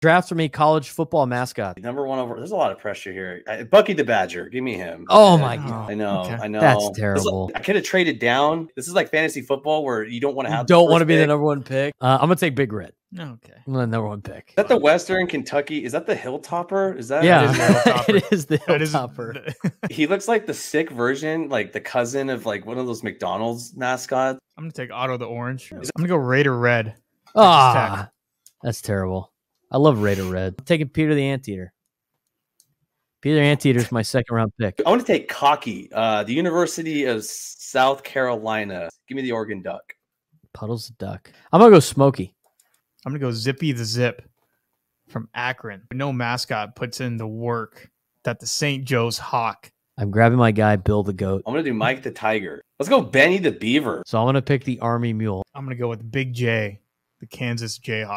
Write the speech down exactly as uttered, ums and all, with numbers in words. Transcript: Draft for me, college football mascot. Number one over. There's a lot of pressure here. I, Bucky the Badger. Give me him. Oh, my God. I know. Okay. I know. That's terrible. I could have traded down. This is like fantasy football where you don't want to have. You don't want to be pick. the number one pick. Uh, I'm going to take Big Red. Okay. I'm the number one pick. Is that the Western Kentucky? Is that the Hilltopper? Is that? Yeah, it is the Hilltopper. He looks like the sick version, like the cousin of like one of those McDonald's mascots. I'm going to take Otto the Orange. I'm going to go Raider Red. Ah, that's terrible. I love Raider Red. I'm taking Peter the Anteater. Peter the Anteater is my second round pick. I want to take Cocky, uh, the University of South Carolina. Give me the Oregon Duck. Puddles the Duck. I'm going to go Smokey. I'm going to go Zippy the Zip from Akron. No mascot puts in the work that the Saint Joe's Hawk. I'm grabbing my guy, Bill the Goat. I'm going to do Mike the Tiger. Let's go Benny the Beaver. So I'm going to pick the Army Mule. I'm going to go with Big J, the Kansas Jayhawk.